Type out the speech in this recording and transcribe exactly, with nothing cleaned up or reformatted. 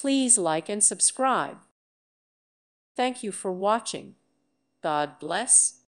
Please like and subscribe. Thank you for watching. God bless.